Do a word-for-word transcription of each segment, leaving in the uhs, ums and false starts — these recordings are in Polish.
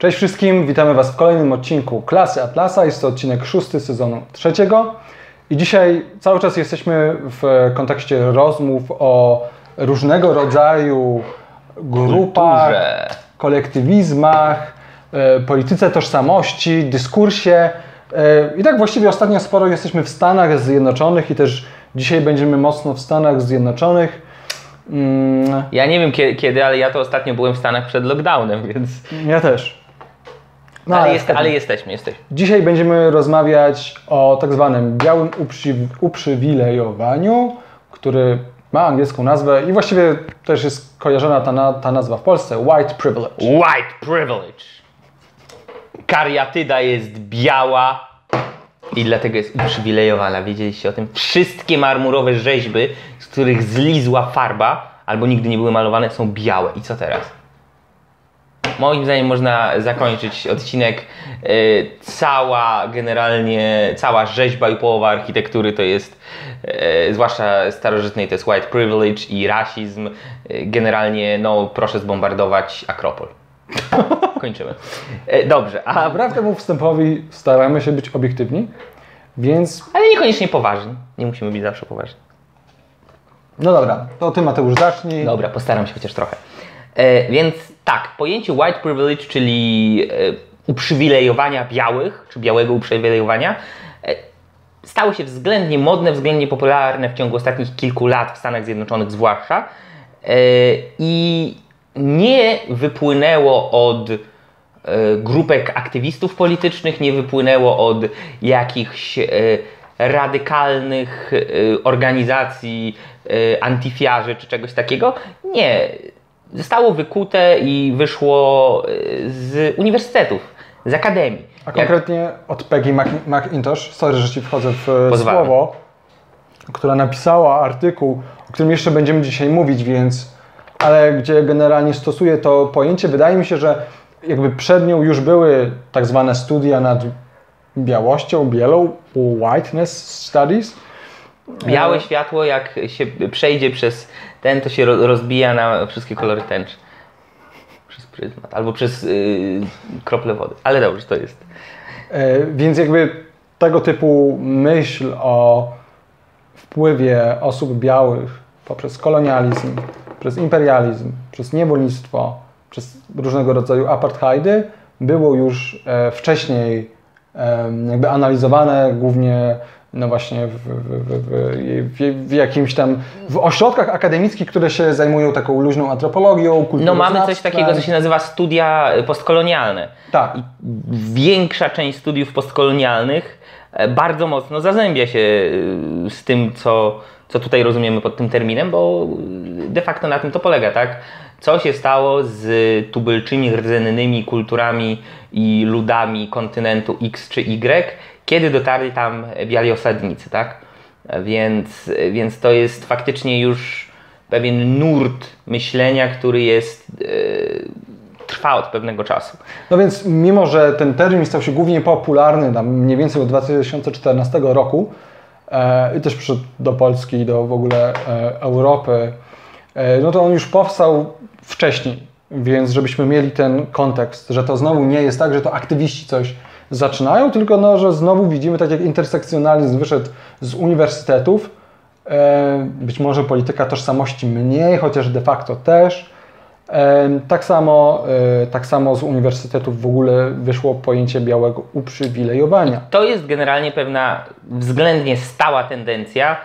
Cześć wszystkim, witamy Was w kolejnym odcinku Klasy Atlasa. Jest to odcinek szósty sezonu trzeciego. I dzisiaj cały czas jesteśmy w kontekście rozmów o różnego rodzaju grupach, kulturze, kolektywizmach, polityce tożsamości, dyskursie. I tak właściwie ostatnio sporo jesteśmy w Stanach Zjednoczonych i też dzisiaj będziemy mocno w Stanach Zjednoczonych. Mm. Ja nie wiem kiedy, kiedy, ale ja to ostatnio byłem w Stanach przed lockdownem, więc... Ja też. No, ale, jest, ale jesteśmy, jesteśmy. Dzisiaj będziemy rozmawiać o tak zwanym białym uprzy, uprzywilejowaniu, który ma angielską nazwę i właściwie też jest kojarzona ta, ta nazwa w Polsce, white privilege. White privilege. Kariatyda jest biała i dlatego jest uprzywilejowana. Wiedzieliście o tym? Wszystkie marmurowe rzeźby, z których zlizła farba albo nigdy nie były malowane, są białe. I co teraz? Moim zdaniem można zakończyć odcinek. Yy, cała generalnie, cała rzeźba i połowa architektury to jest, yy, zwłaszcza starożytnej, to jest white privilege i rasizm. Yy, generalnie, no proszę zbombardować Akropol. Kończymy. E, dobrze, a wbrew temu wstępowi staramy się być obiektywni, więc... Ale niekoniecznie poważni. Nie musimy być zawsze poważni. No dobra, to Ty, Mateusz, zacznij. Dobra, postaram się chociaż trochę. E, więc tak, pojęcie white privilege, czyli e, uprzywilejowania białych, czy białego uprzywilejowania, e, stało się względnie modne, względnie popularne w ciągu ostatnich kilku lat w Stanach Zjednoczonych zwłaszcza. E, I... nie wypłynęło od y, grupek aktywistów politycznych, nie wypłynęło od jakichś y, radykalnych y, organizacji y, antyfiarzy czy czegoś takiego. Nie. Zostało wykute i wyszło y, z uniwersytetów, z akademii. A konkretnie Jak... od Peggy McIntosh, sorry, że Ci wchodzę w Pozwalamy. słowo, która napisała artykuł, o którym jeszcze będziemy dzisiaj mówić, więc... ale gdzie generalnie stosuje to pojęcie. Wydaje mi się, że jakby przed nią już były tak zwane studia nad białością, bielą, whiteness studies. Białe światło, jak się przejdzie przez ten, to się rozbija na wszystkie kolory tęczy. Przez pryzmat, albo przez yy, krople wody. Ale dobrze, to jest. Yy, więc jakby tego typu myśl o wpływie osób białych poprzez kolonializm, przez imperializm, przez niewolnictwo, przez różnego rodzaju apartheidy było już e, wcześniej e, jakby analizowane głównie no właśnie w, w, w, w, w jakimś tam w ośrodkach akademickich, które się zajmują taką luźną antropologią, kulturą. No mamy coś takiego, co się nazywa studia postkolonialne. Tak. I większa część studiów postkolonialnych bardzo mocno zazębia się z tym, co co tutaj rozumiemy pod tym terminem, bo de facto na tym to polega, tak? Co się stało z tubylczymi, rdzennymi kulturami i ludami kontynentu X czy Y, kiedy dotarli tam biali osadnicy, tak? Więc, więc to jest faktycznie już pewien nurt myślenia, który jest, yy, trwa od pewnego czasu. No więc mimo, że ten termin stał się głównie popularny tam mniej więcej od dwa tysiące czternastego roku, i też przyszedł do Polski i do w ogóle Europy, no to on już powstał wcześniej, więc żebyśmy mieli ten kontekst, że to znowu nie jest tak, że to aktywiści coś zaczynają, tylko no, że znowu widzimy, tak jak intersekcjonalizm wyszedł z uniwersytetów, być może polityka tożsamości mniej, chociaż de facto też, tak samo, tak samo z uniwersytetów w ogóle wyszło pojęcie białego uprzywilejowania. I to jest generalnie pewna względnie stała tendencja,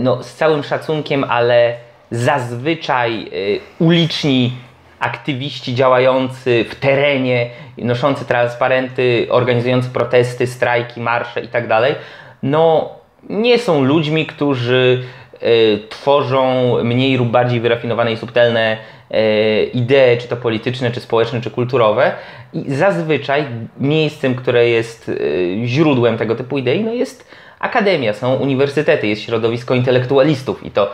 no, z całym szacunkiem, ale zazwyczaj uliczni aktywiści działający w terenie, noszący transparenty, organizujący protesty, strajki, marsze itd., no nie są ludźmi, którzy tworzą mniej lub bardziej wyrafinowane i subtelne idee, czy to polityczne, czy społeczne, czy kulturowe. I zazwyczaj miejscem, które jest źródłem tego typu idei, no jest akademia, są uniwersytety, jest środowisko intelektualistów i to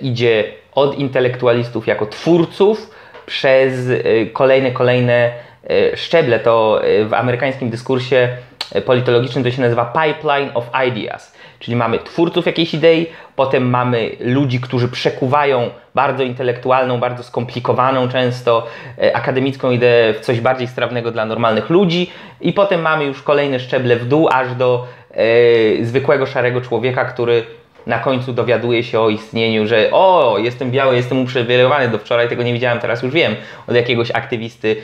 idzie od intelektualistów jako twórców przez kolejne, kolejne szczeble. To w amerykańskim dyskursie politologicznym to się nazywa pipeline of ideas, czyli mamy twórców jakiejś idei, potem mamy ludzi, którzy przekuwają bardzo intelektualną, bardzo skomplikowaną często akademicką ideę w coś bardziej strawnego dla normalnych ludzi i potem mamy już kolejne szczeble w dół, aż do e, zwykłego szarego człowieka, który na końcu dowiaduje się o istnieniu, że o, jestem biały, jestem uprzywilejowany, do wczoraj tego nie widziałem, teraz już wiem, od jakiegoś aktywisty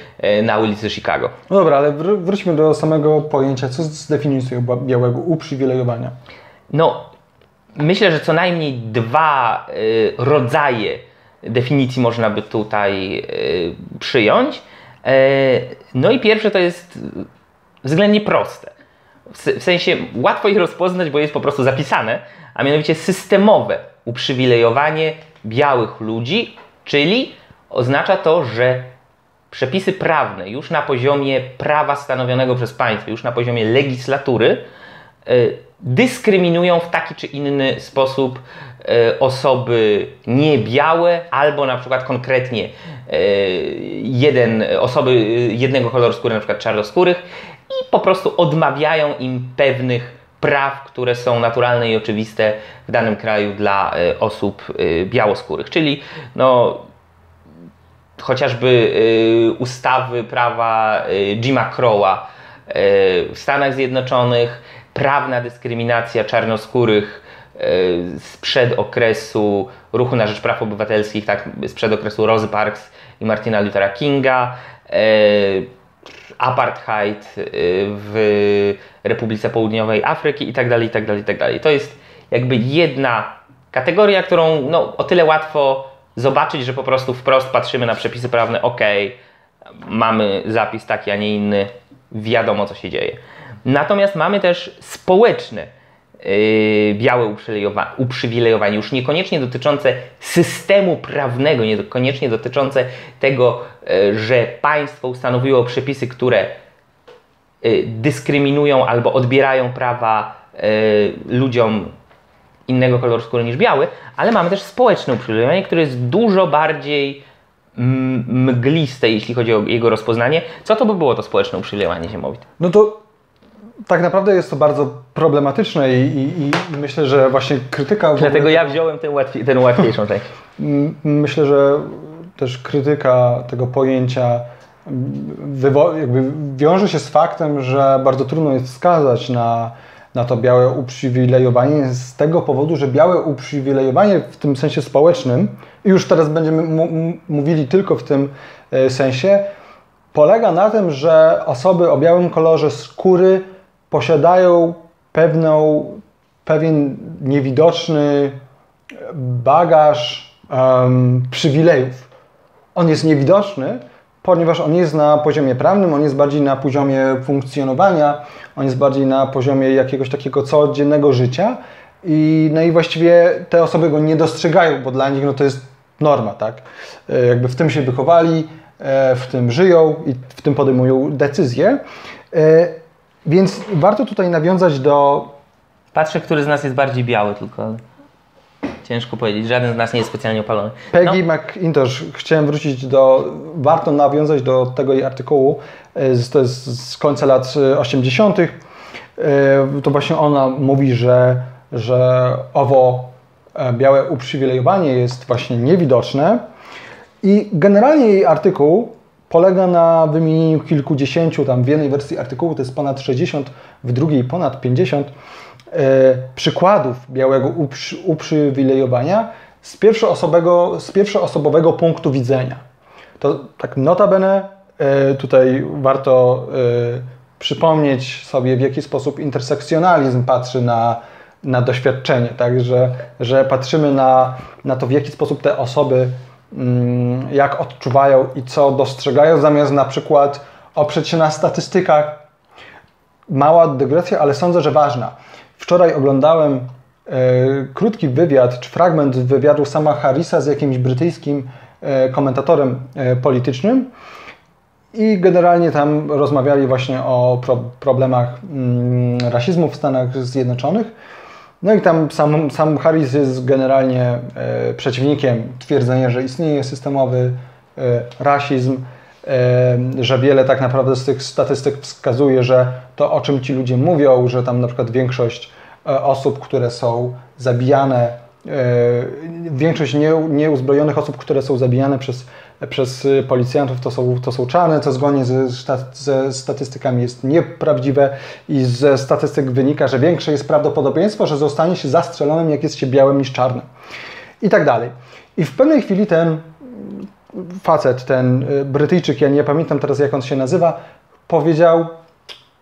na ulicy Chicago. No dobra, ale wr wróćmy do samego pojęcia. Co z definicją białego uprzywilejowania? No, myślę, że co najmniej dwa y, rodzaje definicji można by tutaj y, przyjąć. Y, no i pierwsze to jest względnie proste. W sensie łatwo ich rozpoznać, bo jest po prostu zapisane, a mianowicie systemowe uprzywilejowanie białych ludzi, czyli oznacza to, że przepisy prawne już na poziomie prawa stanowionego przez państwo, już na poziomie legislatury dyskryminują w taki czy inny sposób osoby niebiałe albo na przykład konkretnie jeden, osoby jednego koloru skóry, na przykład czarnoskórych, i po prostu odmawiają im pewnych praw, które są naturalne i oczywiste w danym kraju dla osób białoskórych. Czyli no, chociażby ustawy prawa Jima Crowa w Stanach Zjednoczonych, prawna dyskryminacja czarnoskórych sprzed okresu Ruchu na Rzecz Praw Obywatelskich, tak, sprzed okresu Rosy Parks i Martina Luthera Kinga, apartheid w Republice Południowej Afryki i tak dalej, i tak dalej, i tak dalej. To jest jakby jedna kategoria, którą no, o tyle łatwo zobaczyć, że po prostu wprost patrzymy na przepisy prawne, ok, mamy zapis taki, a nie inny, wiadomo co się dzieje. Natomiast mamy też społeczne yy, białe uprzywilejowanie, już niekoniecznie dotyczące systemu prawnego, niekoniecznie dotyczące tego, yy, że państwo ustanowiło przepisy, które yy, dyskryminują albo odbierają prawa yy, ludziom innego koloru skóry niż biały, ale mamy też społeczne uprzywilejowanie, które jest dużo bardziej mgliste, jeśli chodzi o jego rozpoznanie. Co to by było to społeczne uprzywilejowanie, Ziemowit? No to tak naprawdę jest to bardzo problematyczne i, i, i myślę, że właśnie krytyka... Dlatego ogóle... ja wziąłem tę łatwiej, ten łatwiejszą część. Myślę, że też krytyka tego pojęcia jakby wiąże się z faktem, że bardzo trudno jest wskazać na, na to białe uprzywilejowanie z tego powodu, że białe uprzywilejowanie w tym sensie społecznym, i już teraz będziemy mówili tylko w tym y, sensie, polega na tym, że osoby o białym kolorze skóry posiadają pewną, pewien niewidoczny bagaż um, przywilejów. On jest niewidoczny, ponieważ on jest na poziomie prawnym, on jest bardziej na poziomie funkcjonowania, on jest bardziej na poziomie jakiegoś takiego codziennego życia i, no i właściwie te osoby go nie dostrzegają, bo dla nich no, to jest norma, tak? Jakby w tym się wychowali, w tym żyją i w tym podejmują decyzje. Więc warto tutaj nawiązać do... Patrzę, który z nas jest bardziej biały tylko. Ciężko powiedzieć, żaden z nas nie jest specjalnie opalony. Peggy no. McIntosh, chciałem wrócić do... Warto nawiązać do tego jej artykułu, to jest z końca lat osiemdziesiątych. To właśnie ona mówi, że, że owo białe uprzywilejowanie jest właśnie niewidoczne. I generalnie jej artykuł polega na wymienieniu kilkudziesięciu, tam w jednej wersji artykułu to jest ponad sześćdziesiąt, w drugiej ponad pięćdziesiąt yy, przykładów białego uprzy, uprzywilejowania z pierwszoosobowego, z pierwszoosobowego punktu widzenia. To tak notabene, yy, tutaj warto yy, przypomnieć sobie, w jaki sposób intersekcjonalizm patrzy na, na doświadczenie, tak? Że, że patrzymy na, na to, w jaki sposób te osoby jak odczuwają i co dostrzegają, zamiast na przykład oprzeć się na statystykach. Mała dygresja, ale sądzę, że ważna. Wczoraj oglądałem e, krótki wywiad, czy fragment wywiadu Sama Harrisa z jakimś brytyjskim e, komentatorem e, politycznym i generalnie tam rozmawiali właśnie o pro, problemach mm, rasizmu w Stanach Zjednoczonych. No i tam sam, sam Harris jest generalnie e, przeciwnikiem twierdzenia, że istnieje systemowy e, rasizm że wiele tak naprawdę z tych statystyk wskazuje, że to, o czym ci ludzie mówią, że tam na przykład większość osób, które są zabijane, większość nieuzbrojonych osób, które są zabijane przez, przez policjantów, to są, to są czarne, co zgodnie ze, ze statystykami jest nieprawdziwe i ze statystyk wynika, że większe jest prawdopodobieństwo, że zostanie się zastrzelonym, jak jest się białym, niż czarnym. I tak dalej. I w pewnej chwili ten facet, ten Brytyjczyk, ja nie pamiętam teraz, jak on się nazywa, powiedział: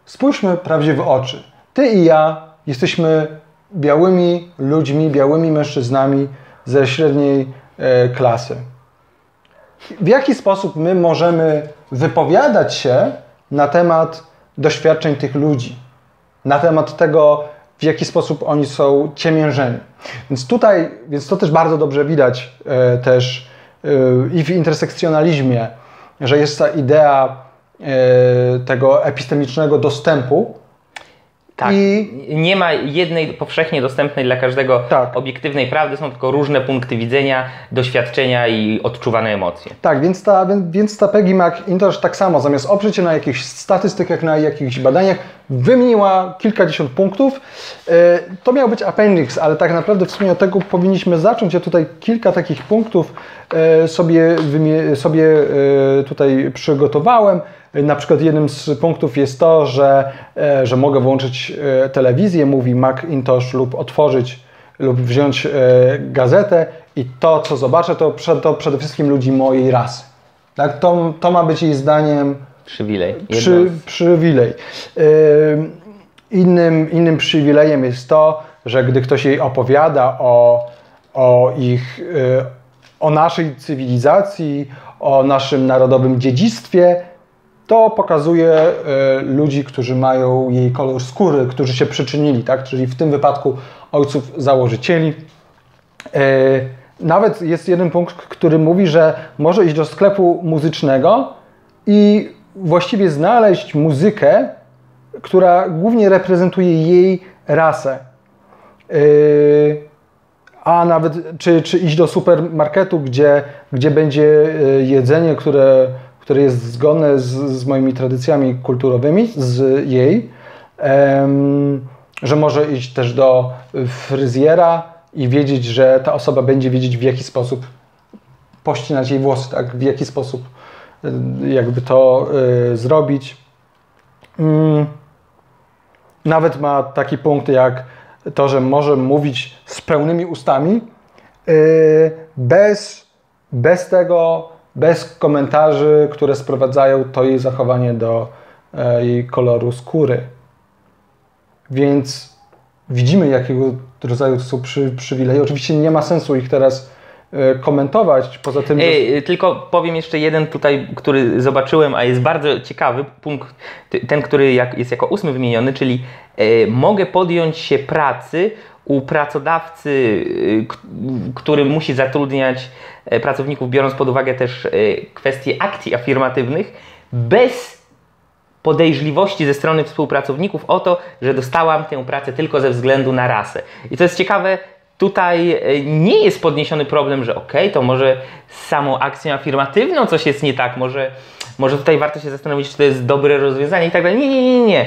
spójrzmy prawdzie w oczy. Ty i ja jesteśmy białymi ludźmi, białymi mężczyznami ze średniej e, klasy. W jaki sposób my możemy wypowiadać się na temat doświadczeń tych ludzi? Na temat tego, w jaki sposób oni są ciemiężeni. Więc tutaj, więc to też bardzo dobrze widać e, też i w intersekcjonalizmie, że jest ta idea tego epistemicznego dostępu. Tak, i nie ma jednej powszechnie dostępnej dla każdego tak. obiektywnej prawdy, są tylko różne punkty widzenia, doświadczenia i odczuwane emocje. Tak, więc ta, więc ta Peggy McIntosh tak samo, zamiast oprzeć się na jakichś statystykach, na jakichś badaniach, wymieniła kilkadziesiąt punktów. To miał być appendix, ale tak naprawdę w sumie od tego powinniśmy zacząć. Ja tutaj kilka takich punktów sobie, sobie tutaj przygotowałem. Na przykład jednym z punktów jest to, że, że mogę włączyć telewizję, mówi McIntosh, lub otworzyć lub wziąć gazetę i to, co zobaczę, to, to przede wszystkim ludzi mojej rasy. Tak? To, to ma być jej zdaniem przywilej. Przy, przywilej. Innym, innym przywilejem jest to, że gdy ktoś jej opowiada o, o, ich, o naszej cywilizacji, o naszym narodowym dziedzictwie, to pokazuje y, ludzi, którzy mają jej kolor skóry, którzy się przyczynili, tak? Czyli w tym wypadku ojców założycieli. Y, nawet jest jeden punkt, który mówi, że może iść do sklepu muzycznego i właściwie znaleźć muzykę, która głównie reprezentuje jej rasę. Y, a nawet czy, czy iść do supermarketu, gdzie, gdzie będzie jedzenie, które które jest zgodne z, z moimi tradycjami kulturowymi, z jej, em, że może iść też do fryzjera i wiedzieć, że ta osoba będzie wiedzieć, w jaki sposób pościnać jej włosy, tak? W jaki sposób jakby to y, zrobić. Mm. Nawet ma takie punkty jak to, że może mówić z pełnymi ustami, y, bez, bez tego, bez komentarzy, które sprowadzają to jej zachowanie do e, jej koloru skóry. Więc widzimy, jakiego rodzaju to są przy, przywileje. Oczywiście nie ma sensu ich teraz e, komentować, poza tym... Ej, że... Tylko powiem jeszcze jeden tutaj, który zobaczyłem, a jest bardzo ciekawy punkt, ten, który jak, jest jako ósmy wymieniony, czyli e, mogę podjąć się pracy u pracodawcy, który musi zatrudniać pracowników, biorąc pod uwagę też kwestie akcji afirmatywnych, bez podejrzliwości ze strony współpracowników o to, że dostałam tę pracę tylko ze względu na rasę. I to jest ciekawe, tutaj nie jest podniesiony problem, że okej, okay, to może z samą akcją afirmatywną coś jest nie tak, może, może tutaj warto się zastanowić, czy to jest dobre rozwiązanie i tak dalej. Nie, nie, nie, nie.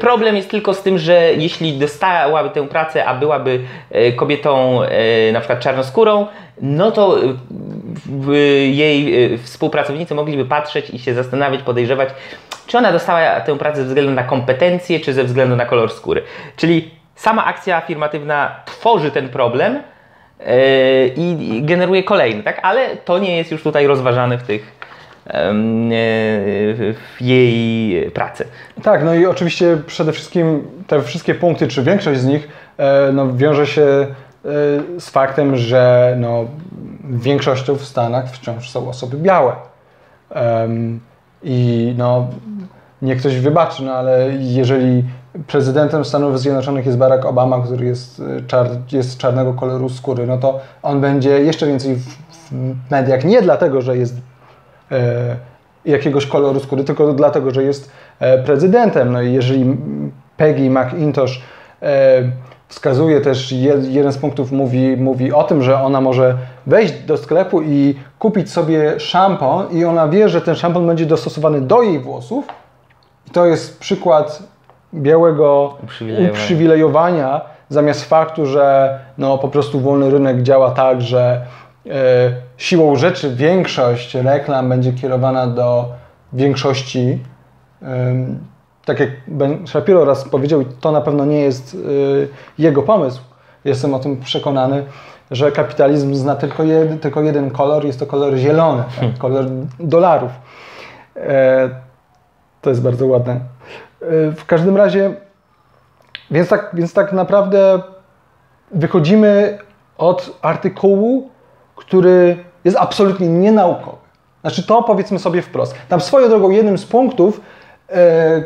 Problem jest tylko z tym, że jeśli dostałaby tę pracę, a byłaby kobietą na przykład czarnoskórą, no to jej współpracownicy mogliby patrzeć i się zastanawiać, podejrzewać, czy ona dostała tę pracę ze względu na kompetencje, czy ze względu na kolor skóry. Czyli sama akcja afirmatywna tworzy ten problem yy, i generuje kolejny, tak? Ale to nie jest już tutaj rozważane w tych yy, w jej pracy. Tak, no i oczywiście przede wszystkim te wszystkie punkty, czy większość z nich yy, no, wiąże się yy, z faktem, że no, większością w Stanach wciąż są osoby białe. Yy, I no, nie ktoś wybaczy, no ale jeżeli prezydentem Stanów Zjednoczonych jest Barack Obama, który jest, czar, jest czarnego koloru skóry, no to on będzie jeszcze więcej w, w mediach nie dlatego, że jest e, jakiegoś koloru skóry, tylko dlatego, że jest e, prezydentem. No i jeżeli Peggy McIntosh e, wskazuje też, jeden z punktów mówi, mówi o tym, że ona może wejść do sklepu i kupić sobie szampon i ona wie, że ten szampon będzie dostosowany do jej włosów. I to jest przykład białego uprzywilejowania, uprzywilejowania zamiast faktu, że no, po prostu wolny rynek działa tak, że yy, siłą rzeczy większość reklam będzie kierowana do większości. yy, Tak jak Ben Shapiro raz powiedział, to na pewno nie jest yy, jego pomysł. Jestem o tym przekonany, że kapitalizm zna tylko, jed, tylko jeden kolor, jest to kolor zielony, tak? hmm. kolor dolarów. Yy, to jest bardzo ładne. Yy, w każdym razie, więc tak, więc tak naprawdę wychodzimy od artykułu, który jest absolutnie nienaukowy. Znaczy to powiedzmy sobie wprost. Tam swoją drogą jednym z punktów,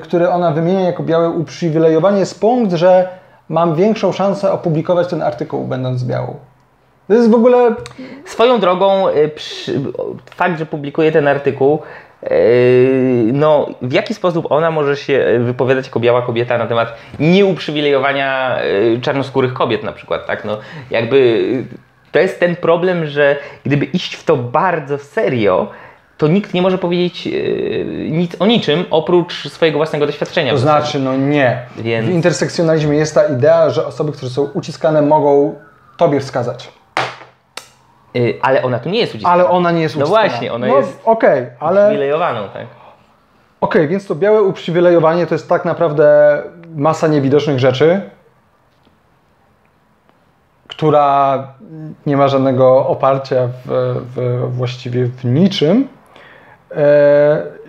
które ona wymienia jako białe uprzywilejowanie, jest punkt, że mam większą szansę opublikować ten artykuł, będąc białą. To jest w ogóle... Swoją drogą przy... fakt, że publikuje ten artykuł, no w jaki sposób ona może się wypowiadać jako biała kobieta na temat nieuprzywilejowania czarnoskórych kobiet na przykład, tak? No, jakby to jest ten problem, że gdyby iść w to bardzo serio, to nikt nie może powiedzieć yy, nic o niczym, oprócz swojego własnego doświadczenia. To znaczy, no nie. Więc... W intersekcjonalizmie jest ta idea, że osoby, które są uciskane, mogą tobie wskazać. Yy, ale ona tu nie jest uciskana. Ale ona nie jest uciskana. No właśnie, ona no, jest okay, ale... uprzywilejowaną. Tak? Okej, okay, więc to białe uprzywilejowanie to jest tak naprawdę masa niewidocznych rzeczy, która nie ma żadnego oparcia w, w, właściwie w niczym.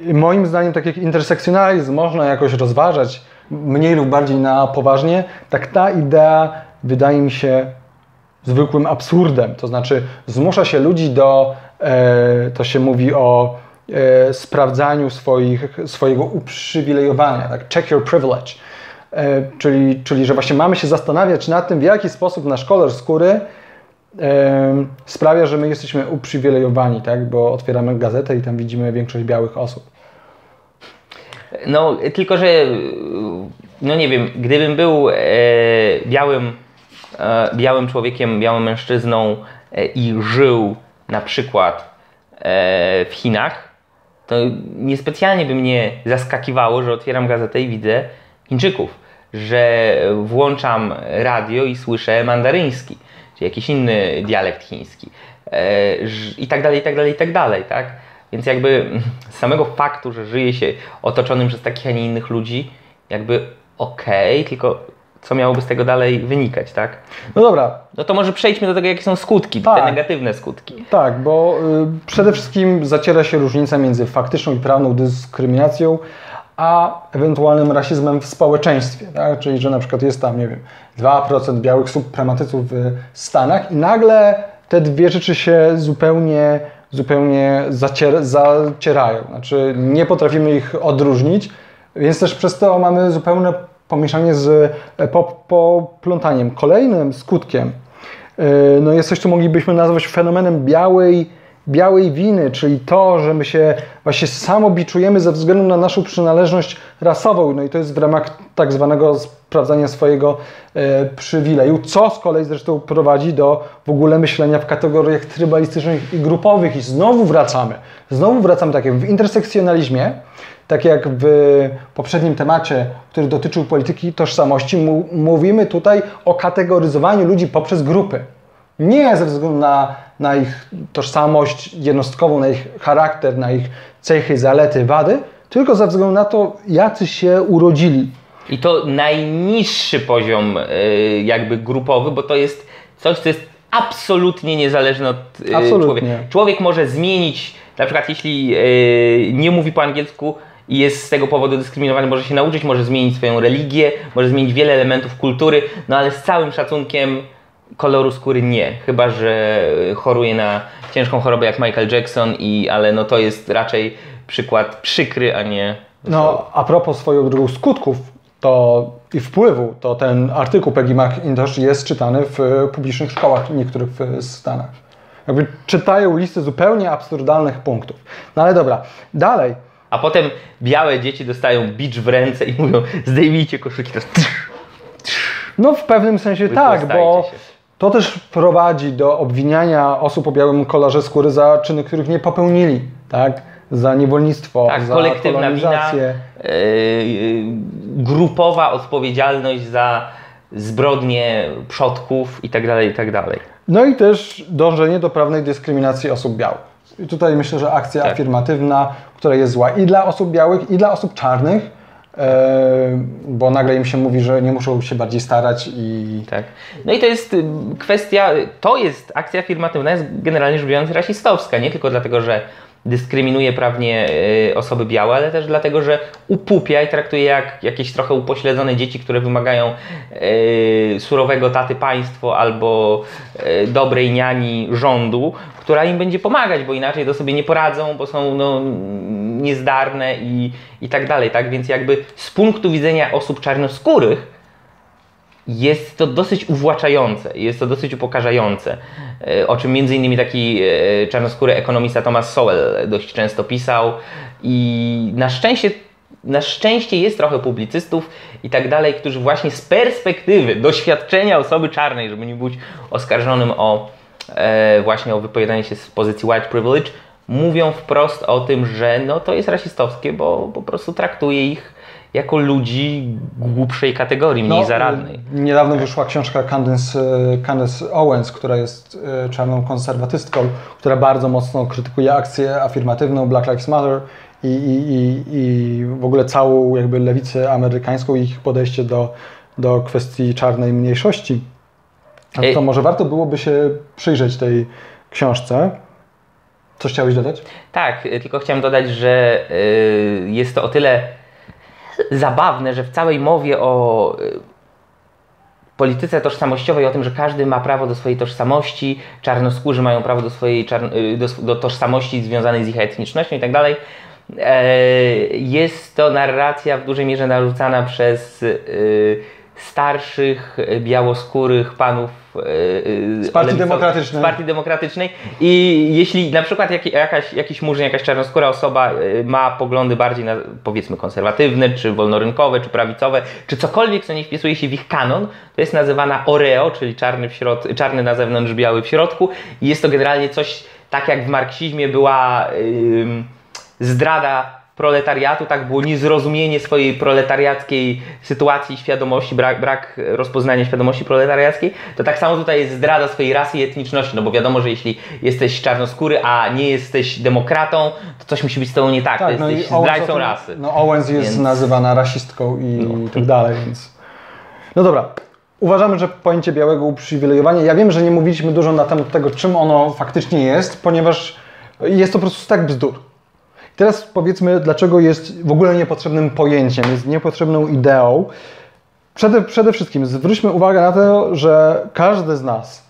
I moim zdaniem, tak jak intersekcjonalizm można jakoś rozważać mniej lub bardziej na poważnie, tak ta idea wydaje mi się zwykłym absurdem. To znaczy zmusza się ludzi do, to się mówi o sprawdzaniu swoich, swojego uprzywilejowania, tak? Check your privilege. Czyli, czyli, że właśnie mamy się zastanawiać nad tym, w jaki sposób nasz kolor skóry sprawia, że my jesteśmy uprzywilejowani, tak? Bo otwieramy gazetę i tam widzimy większość białych osób. No, tylko że, no nie wiem, gdybym był e, białym, e, białym człowiekiem, białym mężczyzną e, i żył na przykład e, w Chinach, to niespecjalnie by mnie zaskakiwało, że otwieram gazetę i widzę Chińczyków, że włączam radio i słyszę mandaryński, czy jakiś inny dialekt chiński i tak dalej, i tak dalej, i tak dalej, tak? Więc jakby z samego faktu, że żyje się otoczonym przez takich, a nie innych ludzi, jakby okej, okay, tylko co miałoby z tego dalej wynikać, tak? No dobra. No to może przejdźmy do tego, jakie są skutki, tak, te negatywne skutki. Tak, bo y, przede wszystkim zaciera się różnica między faktyczną i prawną dyskryminacją, a ewentualnym rasizmem w społeczeństwie, tak? Czyli że na przykład jest tam, nie wiem, dwa procent białych suprematyców w Stanach i nagle te dwie rzeczy się zupełnie, zupełnie zacier zacierają, znaczy nie potrafimy ich odróżnić, więc też przez to mamy zupełne pomieszanie z poplątaniem. Kolejnym skutkiem yy, no jest coś, co moglibyśmy nazwać fenomenem białej białej winy, czyli to, że my się właśnie samobiczujemy ze względu na naszą przynależność rasową. No i to jest w ramach tak zwanego sprawdzania swojego e, przywileju, co z kolei zresztą prowadzi do w ogóle myślenia w kategoriach trybalistycznych i grupowych. I znowu wracamy. Znowu wracamy tak jak w intersekcjonalizmie, tak jak w poprzednim temacie, który dotyczył polityki tożsamości, mówimy tutaj o kategoryzowaniu ludzi poprzez grupy. Nie ze względu na, na ich tożsamość jednostkową, na ich charakter, na ich cechy, zalety, wady, tylko ze względu na to, jacy się urodzili. I to najniższy poziom yy, jakby grupowy, bo to jest coś, co jest absolutnie niezależne od yy, absolutnie. człowieka. Człowiek może zmienić, na przykład jeśli yy, nie mówi po angielsku i jest z tego powodu dyskryminowany, może się nauczyć, może zmienić swoją religię, może zmienić wiele elementów kultury, no ale z całym szacunkiem koloru skóry nie, chyba że choruje na ciężką chorobę jak Michael Jackson, i, ale no to jest raczej przykład przykry, a nie... No a propos swoją drogą skutków to i wpływu, to ten artykuł Peggy McIntosh jest czytany w publicznych szkołach, niektórych w Stanach. Jakby czytają listy zupełnie absurdalnych punktów. No ale dobra, dalej. A potem białe dzieci dostają bicz w ręce i mówią: zdejmijcie koszulki. To... No w pewnym sensie tak, bo się. to też prowadzi do obwiniania osób o białym kolorze skóry za czyny, których nie popełnili, tak? Za niewolnictwo, tak, za kolektywna kolonizację. Wina, yy, grupowa odpowiedzialność za zbrodnie przodków i tak dalej, i tak dalej. No i też dążenie do prawnej dyskryminacji osób białych. I tutaj myślę, że akcja tak. afirmatywna, która jest zła i dla osób białych, i dla osób czarnych, yy, bo nagle im się mówi, że nie muszą się bardziej starać i... Tak. No i to jest kwestia, to jest akcja afirmatywna, jest generalnie rzecz biorąc rasistowska, nie tylko dlatego, że dyskryminuje prawnie y, osoby białe, ale też dlatego, że upupia i traktuje jak jakieś trochę upośledzone dzieci, które wymagają y, surowego taty państwo albo y, dobrej niani rządu, która im będzie pomagać, bo inaczej to sobie nie poradzą, bo są no, niezdarne i, i tak dalej. Tak? Więc jakby z punktu widzenia osób czarnoskórych jest to dosyć uwłaczające, jest to dosyć upokarzające, o czym między innymi taki czarnoskóry ekonomista Thomas Sowell dość często pisał i na szczęście, na szczęście jest trochę publicystów i tak dalej, którzy właśnie z perspektywy doświadczenia osoby czarnej, żeby nie być oskarżonym o e, właśnie o wypowiadanie się z pozycji white privilege, mówią wprost o tym, że no to jest rasistowskie, bo po prostu traktuje ich jako ludzi głupszej kategorii, mniej no, zaradnej. Niedawno wyszła książka Candace, Candace Owens, która jest czarną konserwatystką, która bardzo mocno krytykuje akcję afirmatywną Black Lives Matter i, i, i, i w ogóle całą jakby lewicę amerykańską i ich podejście do, do kwestii czarnej mniejszości. A to może warto byłoby się przyjrzeć tej książce. Coś chciałeś dodać? Tak, tylko chciałem dodać, że yy, jest to o tyle zabawne, że w całej mowie o polityce tożsamościowej, o tym, że każdy ma prawo do swojej tożsamości, czarnoskórzy mają prawo do swojej do, do tożsamości związanej z ich etnicznością i tak dalej, jest to narracja w dużej mierze narzucana przez starszych, białoskórych panów z Partii Demokratycznej. Z Partii Demokratycznej. I jeśli na przykład jakaś, jakiś murzyn, jakaś czarnoskóra osoba ma poglądy bardziej na, powiedzmy, konserwatywne, czy wolnorynkowe, czy prawicowe, czy cokolwiek, co nie wpisuje się w ich kanon, to jest nazywana oreo, czyli czarny, w środ... czarny na zewnątrz, biały w środku. I jest to generalnie coś, tak jak w marksizmie była yy, zdrada proletariatu, tak było niezrozumienie swojej proletariackiej sytuacji, świadomości, brak, brak rozpoznania świadomości proletariackiej, to tak samo tutaj jest zdrada swojej rasy i etniczności, no bo wiadomo, że jeśli jesteś czarnoskóry, a nie jesteś demokratą, to coś musi być z tobą nie tak, tak to no jesteś zdrajcą rasy. No Owens jest więc... nazywana rasistką i, no. i tak dalej, więc... No dobra, uważamy, że pojęcie białego uprzywilejowania, ja wiem, że nie mówiliśmy dużo na temat tego, czym ono faktycznie jest, ponieważ jest to po prostu tak bzdur. Teraz powiedzmy, dlaczego jest w ogóle niepotrzebnym pojęciem, jest niepotrzebną ideą. Przede, przede wszystkim zwróćmy uwagę na to, że każdy z nas,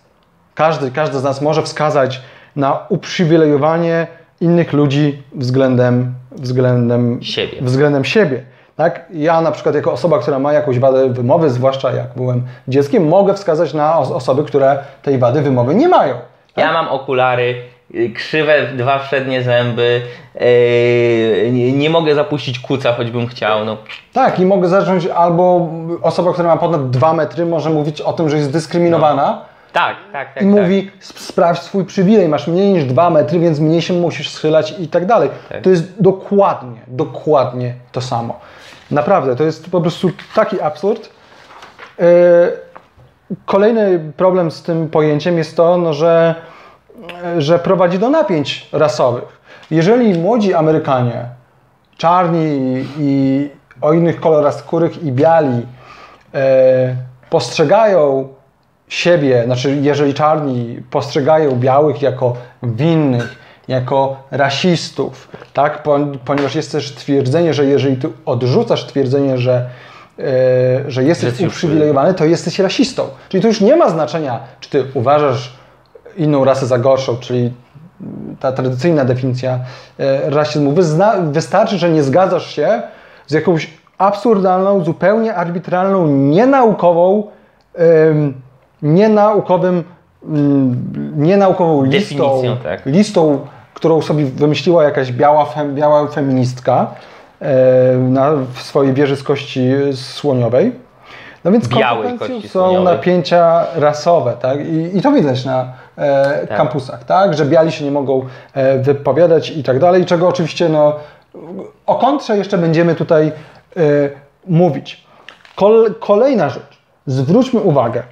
każdy, każdy z nas może wskazać na uprzywilejowanie innych ludzi względem, względem siebie. Względem siebie tak? Ja na przykład jako osoba, która ma jakąś wadę wymowy, zwłaszcza jak byłem dzieckiem, mogę wskazać na osoby, które tej wady wymowy nie mają. Tak? Ja mam okulary, krzywe, dwa przednie zęby, yy, nie, nie mogę zapuścić kuca, choćbym chciał. No. Tak, i mogę zacząć, albo osoba, która ma ponad dwa metry, może mówić o tym, że jest dyskryminowana. No. Tak, tak, tak. I tak, mówi, tak. sprawdź swój przywilej, masz mniej niż dwa metry, więc mniej się musisz schylać i tak dalej. Tak. To jest dokładnie, dokładnie to samo. Naprawdę, to jest po prostu taki absurd. Yy, kolejny problem z tym pojęciem jest to, no, że że prowadzi do napięć rasowych. Jeżeli młodzi Amerykanie, czarni i o innych kolorach skórych i biali e, postrzegają siebie, znaczy jeżeli czarni postrzegają białych jako winnych, jako rasistów, tak? Ponieważ jest też twierdzenie, że jeżeli ty odrzucasz twierdzenie, że e, że jesteś uprzywilejowany, to jesteś rasistą. Czyli to już nie ma znaczenia, czy ty uważasz inną rasę za gorszą, czyli ta tradycyjna definicja rasizmu. Wystarczy, że nie zgadzasz się z jakąś absurdalną, zupełnie arbitralną, nienaukową, nienaukowym, nienaukową listą, tak. listą, którą sobie wymyśliła jakaś biała, fem, biała feministka na, w swojej wieży z kości słoniowej. No więc konsekwencją są napięcia rasowe, tak? I, i to widać na e, tak. kampusach, tak? Że biali się nie mogą e, wypowiadać i tak dalej, czego oczywiście no, o kontrze jeszcze będziemy tutaj e, mówić. Kol, kolejna rzecz. Zwróćmy uwagę.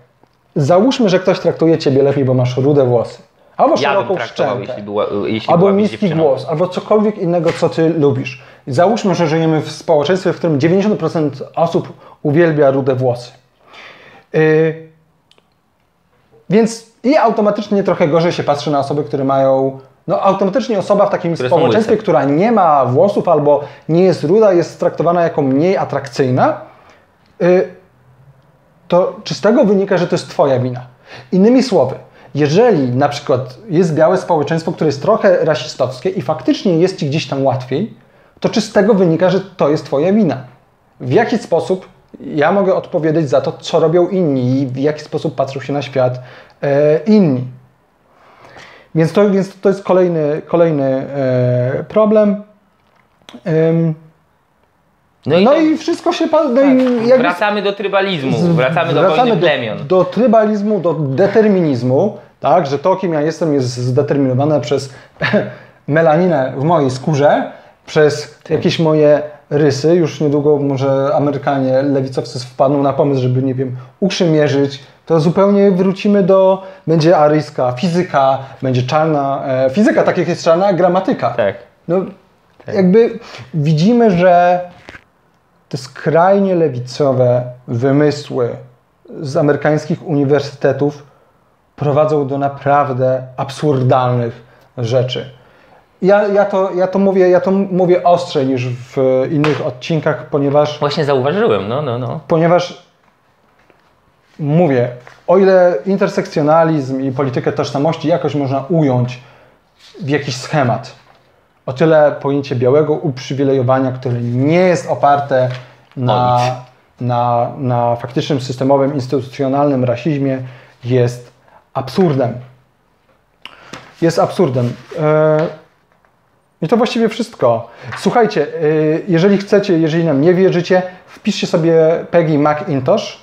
Załóżmy, że ktoś traktuje ciebie lepiej, bo masz rude włosy. Albo szeroką ja szczękę, jeśli była, jeśli albo niski głos, albo cokolwiek innego, co ty lubisz. Załóżmy, że żyjemy w społeczeństwie, w którym dziewięćdziesiąt procent osób uwielbia rude włosy. Yy, więc i automatycznie trochę gorzej się patrzy na osoby, które mają... No automatycznie osoba w takim społeczeństwie, która nie ma włosów albo nie jest ruda, jest traktowana jako mniej atrakcyjna. Yy, to czy z tego wynika, że to jest twoja wina? Innymi słowy, jeżeli na przykład jest białe społeczeństwo, które jest trochę rasistowskie i faktycznie jest ci gdzieś tam łatwiej, to czy z tego wynika, że to jest twoja wina? W jaki sposób ja mogę odpowiedzieć za to, co robią inni i w jaki sposób patrzą się na świat e, inni? Więc to, więc to jest kolejny, kolejny e, problem. Ym. No, i, no tak, i wszystko się... No tak, i jakby, wracamy do trybalizmu, z, wracamy do wracamy wojny plemion. Do, do trybalizmu, do determinizmu, tak, że to, kim ja jestem, jest zdeterminowane przez melaninę w mojej skórze, przez Ty. jakieś moje rysy. Już niedługo może Amerykanie, lewicowcy wpadną na pomysł, żeby, nie wiem, ukrzymierzyć. To zupełnie wrócimy do... Będzie aryjska fizyka, będzie czarna... E, fizyka, tak jak jest czarna gramatyka. Tak. No, tak. Jakby widzimy, że... Te skrajnie lewicowe wymysły z amerykańskich uniwersytetów prowadzą do naprawdę absurdalnych rzeczy. Ja, ja, to, ja, to, mówię, ja to mówię ostrzej niż w innych odcinkach, ponieważ... Właśnie zauważyłem, no, no, no. Ponieważ mówię, o ile intersekcjonalizm i politykę tożsamości jakoś można ująć w jakiś schemat, o tyle pojęcie białego uprzywilejowania, które nie jest oparte na, na, na faktycznym, systemowym, instytucjonalnym rasizmie, jest absurdem. Jest absurdem. I to właściwie wszystko. Słuchajcie, jeżeli chcecie, jeżeli nam nie wierzycie, wpiszcie sobie Peggy McIntosh.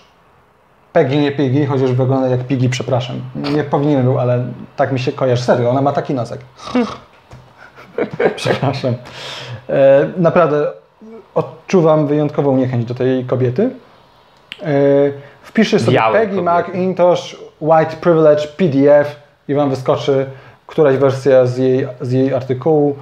Peggy, nie Piggy, chociaż wygląda jak Piggy, przepraszam. Nie powinienem był, ale tak mi się kojarzy. Serio, ona ma taki nosek. Przepraszam. E, naprawdę odczuwam wyjątkową niechęć do tej kobiety. E, wpiszę sobie Białe Peggy McIntosh White Privilege P D F i wam wyskoczy któraś wersja z jej, z jej artykułu.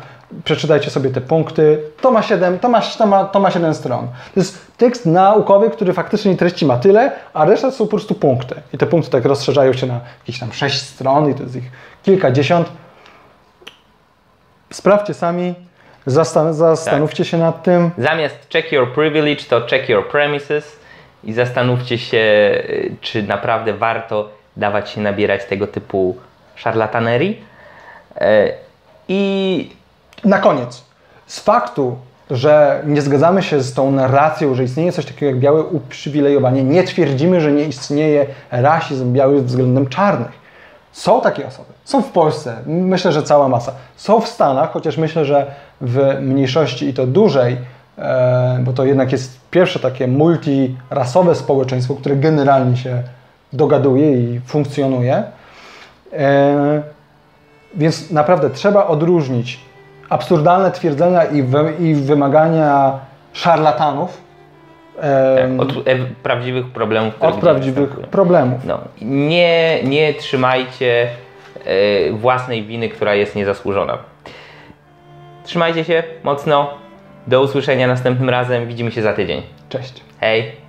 Przeczytajcie sobie te punkty. To ma siedem, to ma, to ma, to ma siedem stron. To jest tekst naukowy, który faktycznie treści ma tyle, a reszta są po prostu punkty. I te punkty tak rozszerzają się na jakieś tam sześć stron i to jest ich kilkadziesiąt. Sprawdźcie sami, zastan zastanówcie tak. się nad tym. Zamiast check your privilege to check your premises i zastanówcie się, czy naprawdę warto dawać się nabierać tego typu szarlatanerii. I na koniec, z faktu, że nie zgadzamy się z tą narracją, że istnieje coś takiego jak białe uprzywilejowanie, nie twierdzimy, że nie istnieje rasizm białych względem czarnych. Są takie osoby. Są w Polsce. Myślę, że cała masa. Są w Stanach, chociaż myślę, że w mniejszości i to dużej, bo to jednak jest pierwsze takie multirasowe społeczeństwo, które generalnie się dogaduje i funkcjonuje. Więc naprawdę trzeba odróżnić absurdalne twierdzenia i wymagania szarlatanów Tak, od e, prawdziwych problemów. Od prawdziwych problemów. No, nie, nie trzymajcie e, własnej winy, która jest niezasłużona. Trzymajcie się mocno. Do usłyszenia następnym razem. Widzimy się za tydzień. Cześć. Hej.